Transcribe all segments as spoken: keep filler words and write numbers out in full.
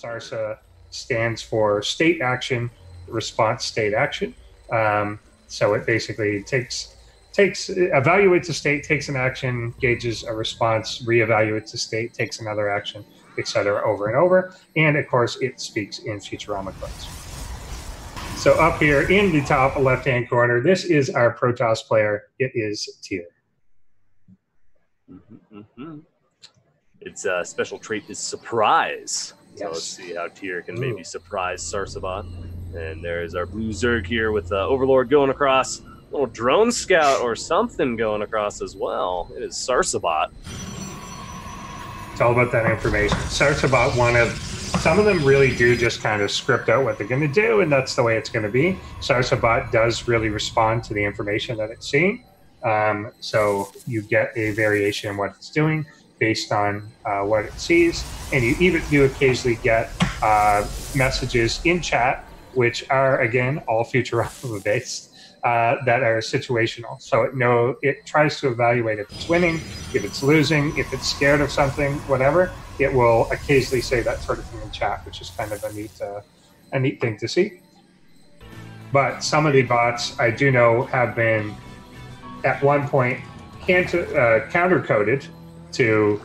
SARSA stands for State Action Response State Action. Um, so it basically takes takes evaluates a state, takes an action, gauges a response, reevaluates the state, takes another action, et cetera, over and over. And of course, it speaks in Futurama codes. So up here in the top left-hand corner, this is our Protoss player. It is Tyr. Mm-hmm, mm-hmm. Its uh, special trait is surprise. Yes. So let's see how Tyr can Ooh. maybe surprise Sarsabot. And there's our blue Zerg here with uh, Overlord going across. A little drone scout or something going across as well. It is Sarsabot. It's all about that information. Sarsabot, one of, some of them really do just kind of script out what they're going to do, and that's the way it's going to be. Sarsabot does really respond to the information that it's seeing. Um, so you get a variation in what it's doing based on uh, what it sees. And you even do occasionally get uh, messages in chat, which are, again, all Futurama-based, uh, that are situational. So it, know, it tries to evaluate if it's winning, if it's losing, if it's scared of something, whatever. It will occasionally say that sort of thing in chat, which is kind of a neat, uh, a neat thing to see. But some of the bots, I do know, have been, at one point, uh, counter-coded to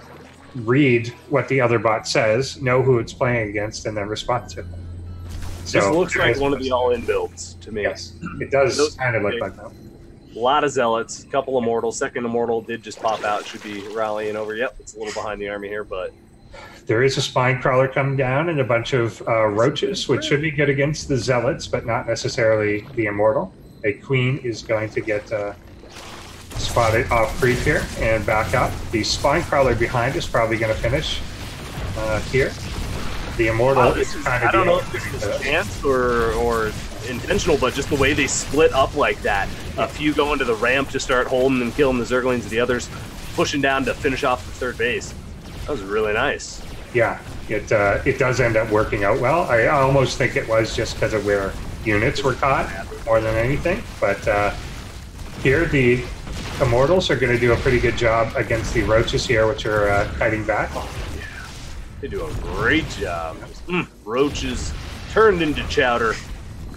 read what the other bot says, know who it's playing against, and then respond to it. So this looks like one of the all-in builds to me. Yes, it does Those kind of look big. like that. A lot of Zealots, a couple Immortal. Second Immortal did just pop out, should be rallying over. Yep, it's a little behind the army here, but... There is a Spinecrawler coming down and a bunch of uh, Roaches, which should be good against the Zealots, but not necessarily the Immortal. A Queen is going to get... Uh, spotted off creep here and back up. The Spinecrawler behind is probably going to finish uh, here. The Immortal oh, is, is I don't know if this is chance or, or intentional, but just the way they split up like that. A few going to the ramp to start holding and killing the Zerglings, and the others pushing down to finish off the third base. That was really nice. Yeah, it uh, it does end up working out well. I almost think it was just because of where units were caught more than anything. But uh, here the Immortals are going to do a pretty good job against the Roaches here, which are uh, kiting back. Oh, yeah. They do a great job. Mm, roaches turned into chowder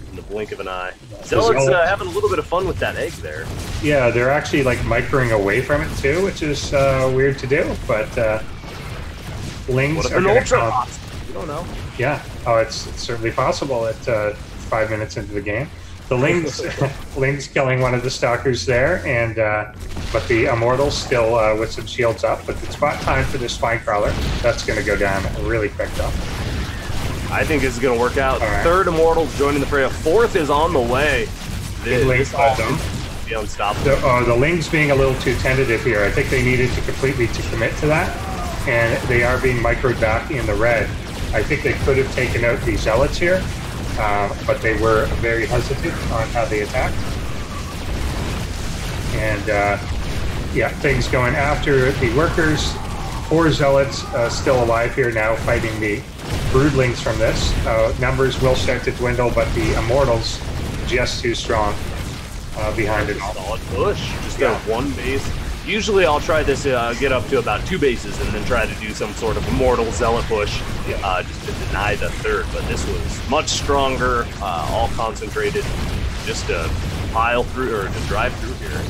in the blink of an eye. Zealots uh, having a little bit of fun with that egg there. Yeah, they're actually like microing away from it too, which is uh, weird to do, but uh, Lings are an ultra hot. You don't know. Yeah. Oh, it's, it's certainly possible at uh, five minutes into the game. The Ling's, Ling's killing one of the Stalkers there, and uh, but the Immortal's still uh, with some shields up. But it's about time for the Spinecrawler. That's going to go down really quick, though. I think this is going to work out. Right. Third Immortal's joining the fray. A fourth is on the way. The Ling's be unstoppable. The, uh, the Ling's being a little too tentative here. I think they needed to completely to commit to that, and they are being microed back in the red. I think they could have taken out the Zealots here. Uh, but they were very hesitant on how they attacked. And, uh, yeah, things going after the Workers. Four Zealots uh, still alive here now, fighting the Broodlings from this. Uh, numbers will start to dwindle, but the Immortals just too strong uh, behind it all. Solid push. Just yeah. that one base. Usually I'll try this, uh, get up to about two bases and then try to do some sort of Immortal Zealot push uh, just to deny the third, but this was much stronger, uh, all concentrated, just to pile through, or to drive through here.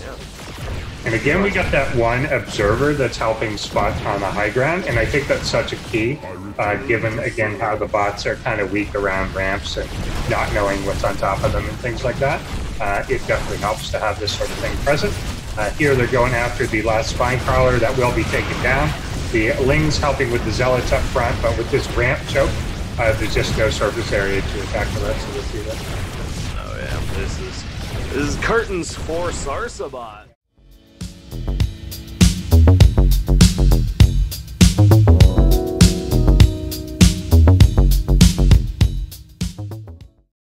Yeah. And again, we got that one observer that's helping spot on the high ground, and I think that's such a key, uh, given, again, how the bots are kind of weak around ramps and not knowing what's on top of them and things like that. Uh, it definitely helps to have this sort of thing present. Uh, here they're going after the last Spinecrawler that will be taken down. The Ling's helping with the Zealots up front, but with this ramp choke, uh, there's just no surface area to attack the rest of the field. Oh yeah, this is, this is curtains for Sarsabot.